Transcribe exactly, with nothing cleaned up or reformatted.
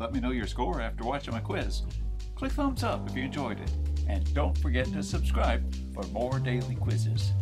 Let me know your score after watching my quiz. Click thumbs up if you enjoyed it, and don't forget to subscribe for more daily quizzes.